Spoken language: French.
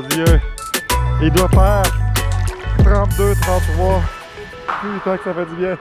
Akumal Dieu. Il doit faire 32, 33. Putain que ça fait du bien.